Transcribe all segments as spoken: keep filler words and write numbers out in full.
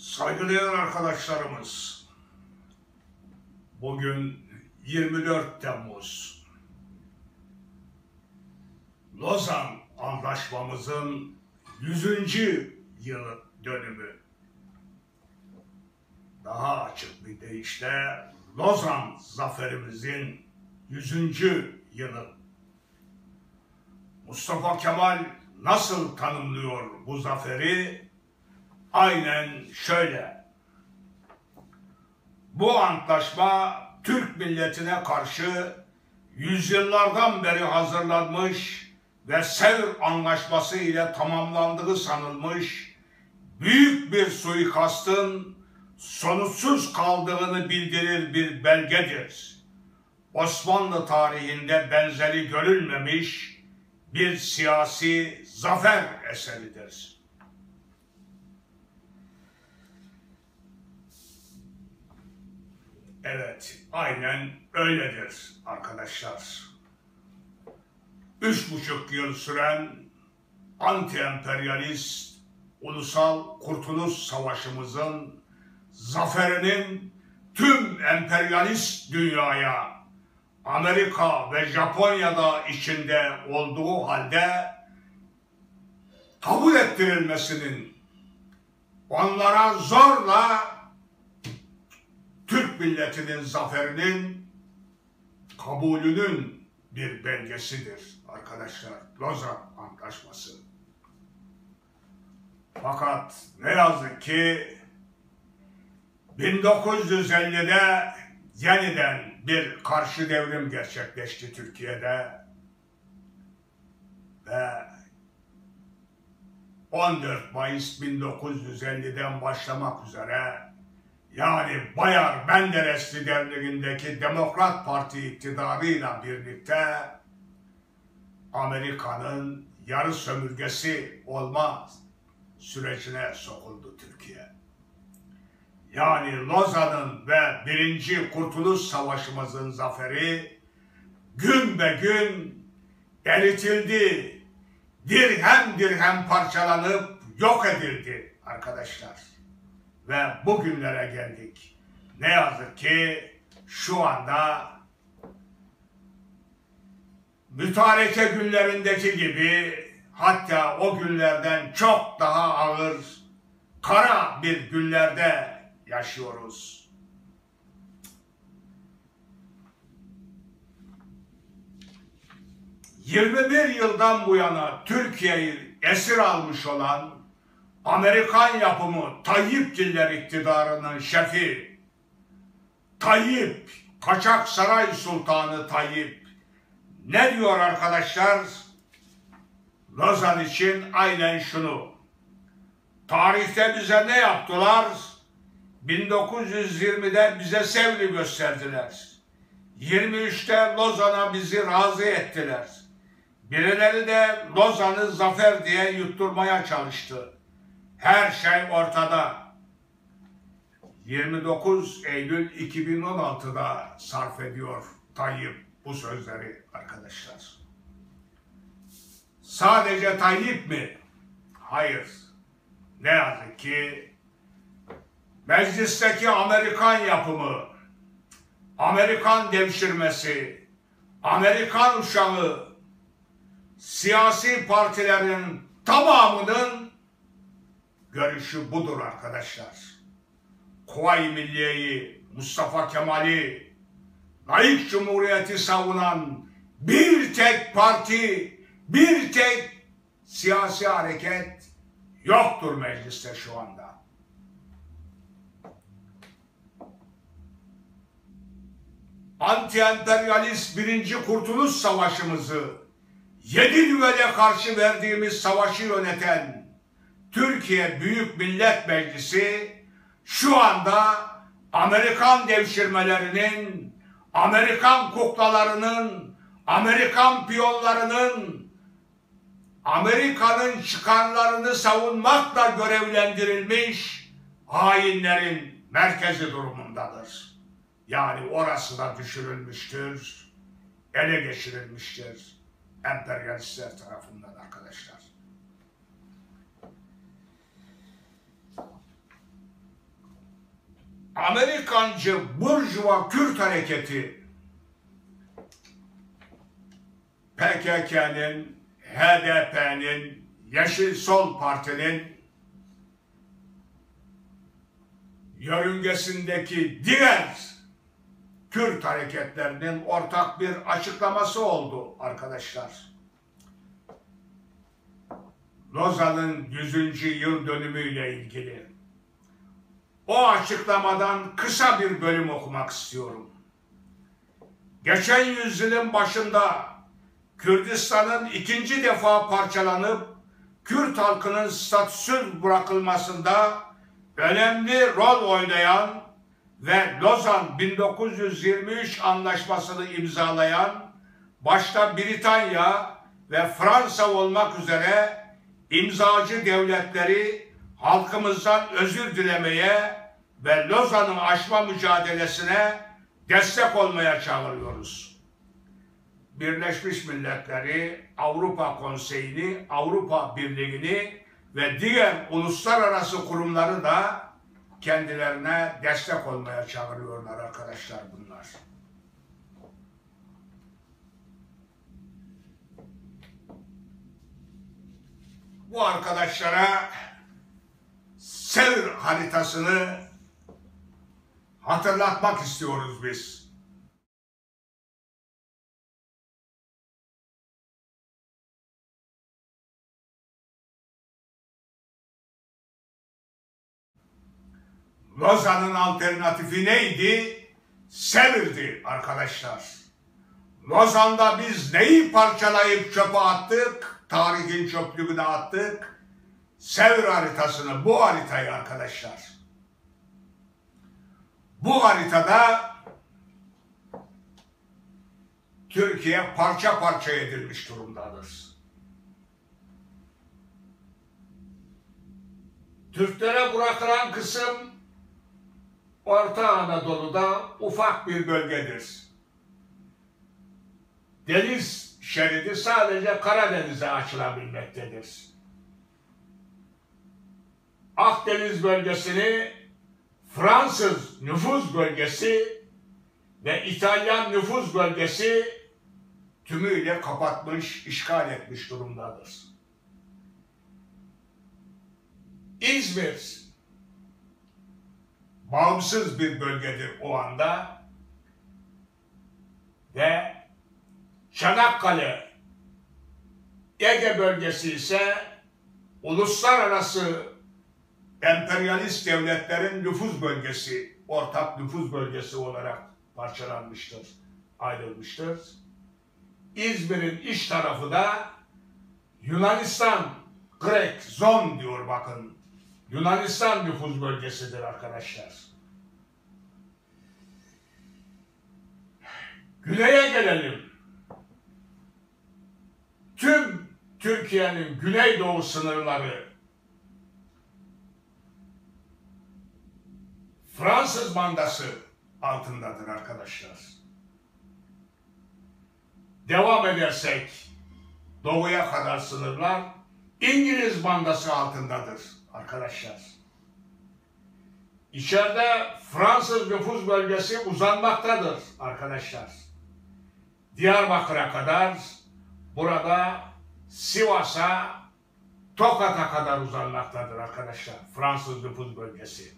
Saygıdeğer arkadaşlarımız, bugün yirmi dört Temmuz. Lozan Antlaşmamızın yüzüncü yıl dönümü. Daha açık bir deyişle Lozan zaferimizin yüzüncü yılı. Mustafa Kemal nasıl tanımlıyor bu zaferi? Aynen şöyle. Bu antlaşma Türk milletine karşı yüzyıllardan beri hazırlanmış ve Sevr anlaşması ile tamamlandığı sanılmış büyük bir suikastın sonuçsuz kaldığını bildirir bir belgedir. Osmanlı tarihinde benzeri görülmemiş bir siyasi zafer eseridir. Evet, aynen öyledir arkadaşlar. Üç buçuk yıl süren anti-emperyalist ulusal kurtuluş savaşımızın zaferinin tüm emperyalist dünyaya, Amerika ve Japonya'da içinde olduğu halde kabul ettirilmesinin, onlara zorla Türk milletinin zaferinin kabulünün bir belgesidir arkadaşlar Lozan Antlaşması. Fakat ne yazık ki bin dokuz yüz ellide yeniden bir karşı devrim gerçekleşti Türkiye'de ve on dört Mayıs bin dokuz yüz elliden başlamak üzere, yani Bayar-Menderesli devrimindeki Demokrat Parti iktidarıyla birlikte Amerika'nın yarı sömürgesi olma sürecine sokuldu Türkiye. Yani Lozan'ın ve Birinci Kurtuluş Savaşımızın zaferi gün be gün eritildi, dirhem dirhem parçalanıp yok edildi arkadaşlar. Ve bugünlere geldik. Ne yazık ki şu anda Mütareke günlerindeki gibi, hatta o günlerden çok daha ağır, kara bir günlerde yaşıyoruz. yirmi bir yıldan bu yana Türkiye'yi esir almış olan Amerikan yapımı Tayyipgiller iktidarının şefi Tayyip, Kaçak Saray Sultanı Tayyip ne diyor arkadaşlar? Lozan için aynen şunu. Tarihte bize ne yaptılar? bin dokuz yüz yirmide bize Sevr'i gösterdiler. yirmi üçte Lozan'a bizi razı ettiler. Birileri de Lozan'ı zafer diye yutturmaya çalıştı. Her şey ortada. yirmi dokuz Eylül iki bin on altıda sarf ediyor Tayyip bu sözleri arkadaşlar. Sadece Tayyip mi? Hayır. Ne yazık ki meclisteki Amerikan yapımı, Amerikan devşirmesi, Amerikan uşağı siyasi partilerin tamamının görüşü budur arkadaşlar. Kuvayi Milliye'yi, Mustafa Kemal'i, layık cumhuriyeti savunan bir tek parti, bir tek siyasi hareket yoktur mecliste şu anda. Anti-emperyalist Birinci Kurtuluş Savaşımızı, yedi düvele karşı verdiğimiz savaşı yöneten Türkiye Büyük Millet Meclisi şu anda Amerikan devşirmelerinin, Amerikan kuklalarının, Amerikan piyonlarının, Amerika'nın çıkarlarını savunmakla görevlendirilmiş hainlerin merkezi durumundadır. Yani orası da düşürülmüştür, ele geçirilmiştir emperyalistler tarafından arkadaşlar. Amerikancı burjuva Kürt hareketi P K K'nin, H D P'nin, Yeşil Sol Parti'nin yörüngesindeki diğer Kürt hareketlerinin ortak bir açıklaması oldu arkadaşlar. Lozan'ın yüzüncü yıl dönümüyle ilgili. O açıklamadan kısa bir bölüm okumak istiyorum. Geçen yüzyılın başında Kürdistan'ın ikinci defa parçalanıp Kürt halkının statüsüz bırakılmasında önemli rol oynayan ve Lozan bin dokuz yüz yirmi üç Antlaşması'nı imzalayan başta Britanya ve Fransa olmak üzere imzacı devletleri halkımızdan özür dilemeye ve Lozan'ı aşma mücadelesine destek olmaya çağırıyoruz. Birleşmiş Milletleri, Avrupa Konseyi'ni, Avrupa Birliği'ni ve diğer uluslararası kurumları da kendilerine destek olmaya çağırıyorlar arkadaşlar bunlar. Bu arkadaşlara Sevr haritasını hatırlatmak istiyoruz biz. Lozan'ın alternatifi neydi? Sevirdi arkadaşlar. Lozan'da biz neyi parçalayıp çöpe attık? Tarihin çöplüğüne attık. Sevr haritasını, bu haritayı arkadaşlar. Bu haritada Türkiye parça parça edilmiş durumdadır. Türklere bırakılan kısım Orta Anadolu'da ufak bir bölgedir. Deniz şeridi sadece Karadeniz'e açılabilmektedir. Akdeniz bölgesini Fransız nüfuz bölgesi ve İtalyan nüfuz bölgesi tümüyle kapatmış, işgal etmiş durumdadır. İzmir bağımsız bir bölgedir o anda ve Çanakkale, Ege bölgesi ise uluslararası emperyalist devletlerin nüfuz bölgesi, ortak nüfuz bölgesi olarak parçalanmıştır, ayrılmıştır. İzmir'in iç tarafı da Yunanistan, Grek zon diyor bakın. Yunanistan nüfuz bölgesidir arkadaşlar. Güney'e gelelim. Tüm Türkiye'nin güneydoğu sınırları Fransız mandası altındadır arkadaşlar. Devam edersek doğuya kadar sınırlar İngiliz mandası altındadır arkadaşlar. İçeride Fransız nüfuz bölgesi uzanmaktadır arkadaşlar. Diyarbakır'a kadar, burada Sivas'a, Tokat'a kadar uzanmaktadır arkadaşlar Fransız nüfuz bölgesi.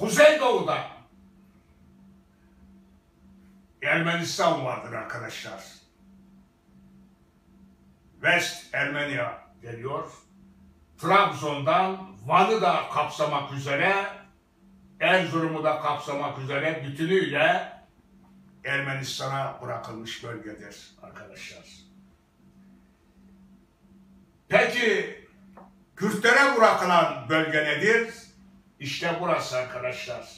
Kuzeydoğu'da Ermenistan vardır arkadaşlar. West Ermenia geliyor. Trabzon'dan Van'ı da kapsamak üzere, Erzurum'u da kapsamak üzere bütünüyle Ermenistan'a bırakılmış bölgedir arkadaşlar. Peki Kürtlere bırakılan bölge nedir? İşte burası arkadaşlar.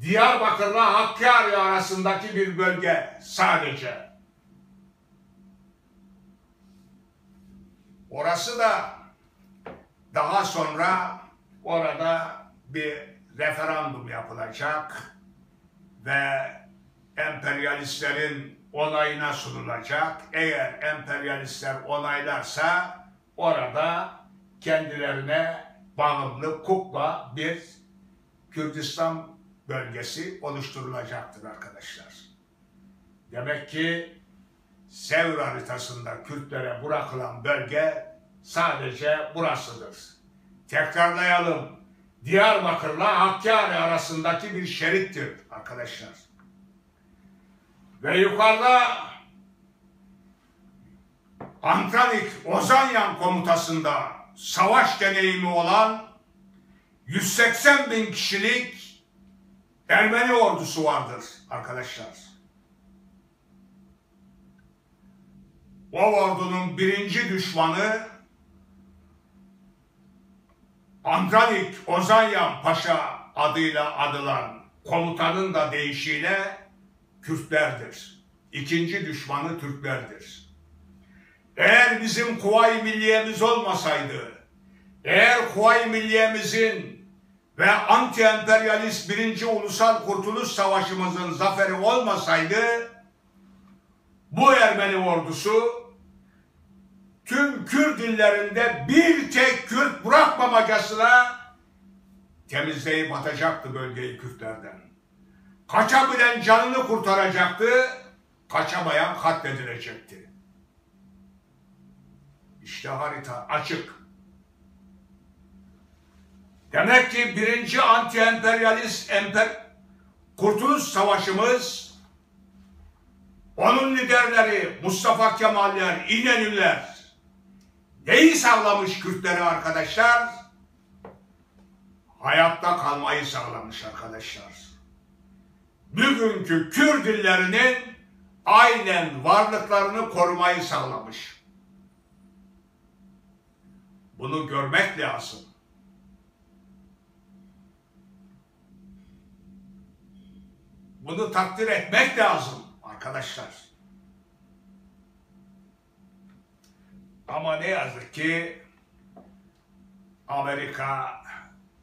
Diyarbakır'la Hakkari arasındaki bir bölge sadece. Orası da daha sonra orada bir referandum yapılacak ve emperyalistlerin onayına sunulacak. Eğer emperyalistler onaylarsa orada kendilerine bağımlı kukla bir Kürdistan bölgesi oluşturulacaktır arkadaşlar. Demek ki Sevr haritasında Kürtlere bırakılan bölge sadece burasıdır. Tekrarlayalım. Diyarbakır'la Hakkari arasındaki bir şerittir arkadaşlar. Ve yukarıda Andranik Ozanyan komutasında savaş deneyimi olan yüz seksen bin kişilik Ermeni ordusu vardır arkadaşlar. O ordunun birinci düşmanı Andranik Ozanyan Paşa adıyla adılan komutanın da deyişiyle Kürtlerdir. İkinci düşmanı Türklerdir. Eğer bizim Kuvayi Milliyemiz olmasaydı, eğer Kuvayi Milliyemizin ve anti-emperyalist birinci Ulusal Kurtuluş Savaşımızın zaferi olmasaydı, bu Ermeni ordusu tüm Kürt illerinde bir tek Kürt bırakmamacasına temizleyip atacaktı bölgeyi Kürtlerden. Kaçabilen canını kurtaracaktı, kaçamayan katledilecekti. İşte harita açık. Demek ki birinci anti-emperyalist emper Kurtuluş Savaşımız, onun liderleri Mustafa Kemaller, İnönüler, neyi sağlamış Kürtleri arkadaşlar? Hayatta kalmayı sağlamış arkadaşlar. Bugünkü Kürt illerinin aynen varlıklarını korumayı sağlamış. Bunu görmek lazım. Bunu takdir etmek lazım arkadaşlar. Ama ne yazık ki Amerika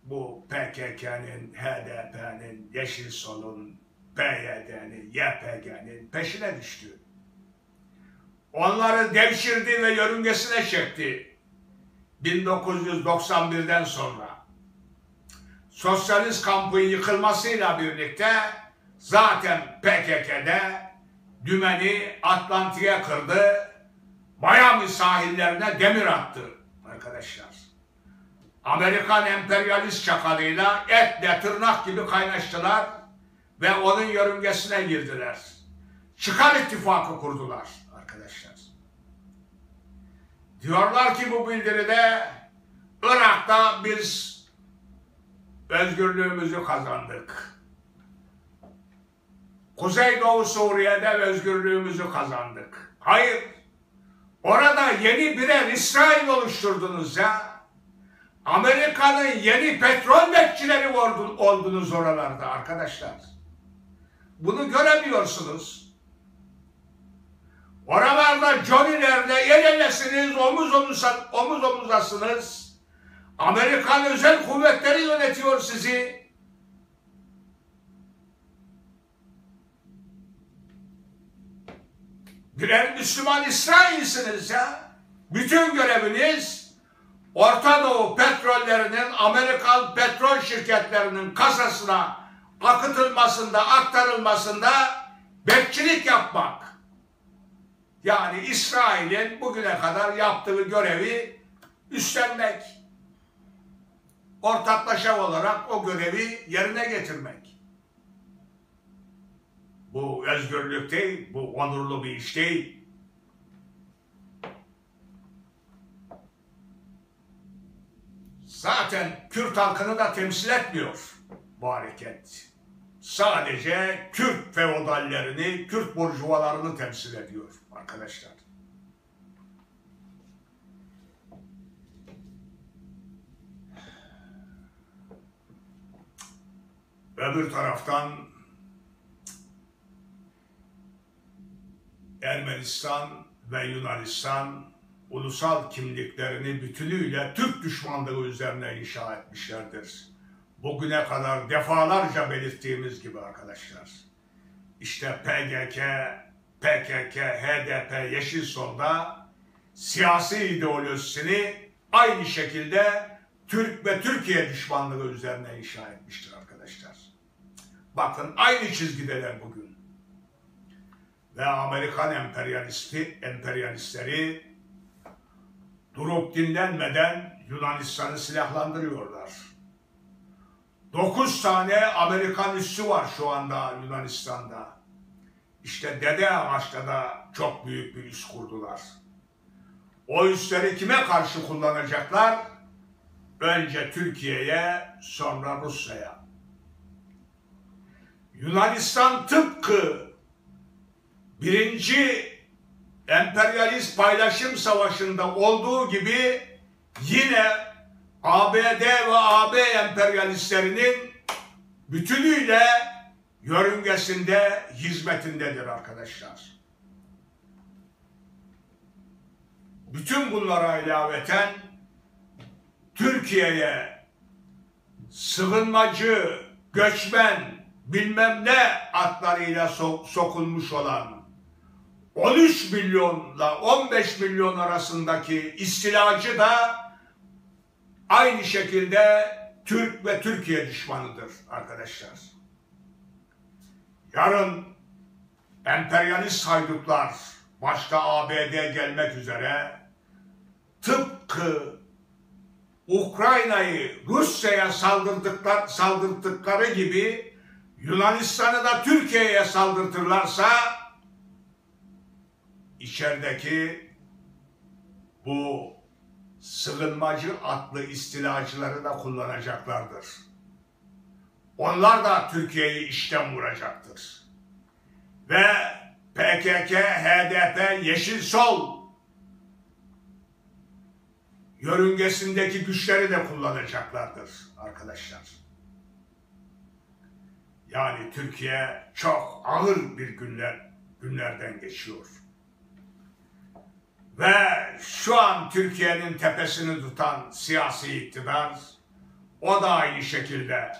bu P K K'nin, H D P'nin, Yeşil Sol'un, P Y D'nin, Y P G'nin peşine düştü. Onları devşirdi ve yörüngesine çekti. bin dokuz yüz doksan birden sonra sosyalist kampın yıkılmasıyla birlikte zaten P K K'de dümeni Atlantik'e kırdı. Miami sahillerine demir attı arkadaşlar. Amerikan emperyalist çakalıyla etle tırnak gibi kaynaştılar ve onun yörüngesine girdiler. Çıkar ittifakı kurdular arkadaşlar. Diyorlar ki bu bildiride Irak'ta biz özgürlüğümüzü kazandık. Kuzeydoğu Suriye'de özgürlüğümüzü kazandık. Hayır. Orada yeni birer İsrail oluşturdunuz ya. Amerika'nın yeni petrol bekçileri oldunuz oralarda arkadaşlar. Bunu göremiyorsunuz. Oralarda Johnny'lerle el elesiniz, omuz omuza, omuz omuzasınız. Amerikan özel kuvvetleri yönetiyor sizi. Birer Müslüman İsrail'siniz ya. Bütün göreviniz Orta Doğu petrollerinin Amerikan petrol şirketlerinin kasasına akıtılmasında, aktarılmasında bekçilik yapmak. Yani İsrail'in bugüne kadar yaptığı görevi üstlenmek. Ortaklaşa olarak o görevi yerine getirmek. Bu özgürlük değil, bu onurlu bir iş değil. Zaten Kürt halkını da temsil etmiyor bu hareket. Sadece Kürt feodallerini, Kürt burjuvalarını temsil ediyor arkadaşlar. Öbür taraftan Ermenistan ve Yunanistan ulusal kimliklerini bütünüyle Türk düşmanlığı üzerine inşa etmişlerdir. Bugüne kadar defalarca belirttiğimiz gibi arkadaşlar. İşte P K K, P K K, H D P, Yeşil Sol'da siyasi ideolojisini aynı şekilde Türk ve Türkiye düşmanlığı üzerine inşa etmiştir arkadaşlar. Bakın aynı çizgideler bugün. Ve Amerikan emperyalisti, emperyalistleri durup dinlenmeden Yunanistan'ı silahlandırıyorlar. Dokuz tane Amerikan üssü var şu anda Yunanistan'da. İşte Dede Ağaç'ta da çok büyük bir üs kurdular. O üsleri kime karşı kullanacaklar? Önce Türkiye'ye, sonra Rusya'ya. Yunanistan tıpkı birinci emperyalist paylaşım savaşında olduğu gibi yine A B D ve A B emperyalistlerinin bütünüyle yörüngesinde, hizmetindedir arkadaşlar. Bütün bunlara ilaveten Türkiye'ye sığınmacı, göçmen, bilmem ne adlarıyla so- sokulmuş olan on üç milyonla on beş milyon arasındaki istilacı da aynı şekilde Türk ve Türkiye düşmanıdır arkadaşlar. Yarın emperyalist haydutlar başta A B D gelmek üzere tıpkı Ukrayna'yı Rusya'ya saldırdıklar, saldırdıkları gibi Yunanistan'ı da Türkiye'ye saldırtırlarsa içerideki bu sığınmacı adlı istilacıları da kullanacaklardır. Onlar da Türkiye'yi işten vuracaktır. Ve P K K, H D P, Yeşil Sol yörüngesindeki güçleri de kullanacaklardır arkadaşlar. Yani Türkiye çok ağır bir günler, günlerden geçiyor. Ve şu an Türkiye'nin tepesini tutan siyasi iktidar, o da aynı şekilde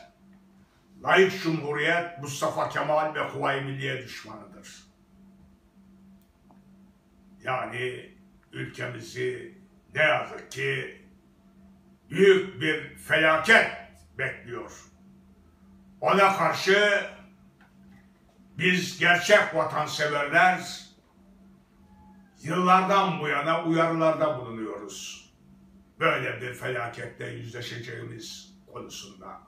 laik cumhuriyet, Mustafa Kemal ve Kuvayi Milliye düşmanıdır. Yani ülkemizi ne yazık ki büyük bir felaket bekliyor. Ona karşı biz gerçek vatanseverler yıllardan bu yana uyarılarda bulunuyoruz. Böyle bir felakette yüzleşeceğimiz konusunda.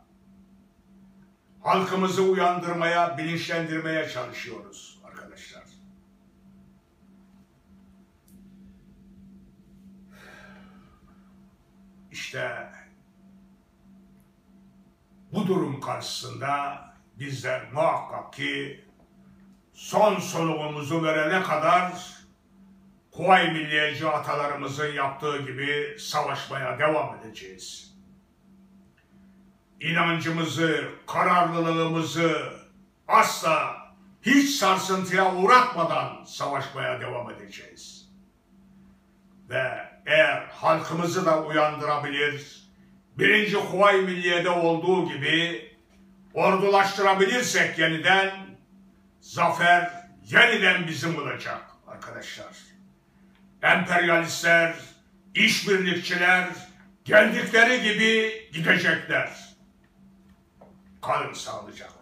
Halkımızı uyandırmaya, bilinçlendirmeye çalışıyoruz arkadaşlar. İşte bu durum karşısında bizler muhakkak ki son soluğumuzu verene kadar Kuvayi Milliyeci atalarımızın yaptığı gibi savaşmaya devam edeceğiz. İnancımızı, kararlılığımızı asla hiç sarsıntıya uğratmadan savaşmaya devam edeceğiz. Ve eğer halkımızı da uyandırabilir, birinci Kuvayi Milliye'de olduğu gibi ordulaştırabilirsek yeniden, zafer yeniden bizim olacak arkadaşlar. Emperyalistler, işbirlikçiler geldikleri gibi gidecekler. Kalın sağlıcakla.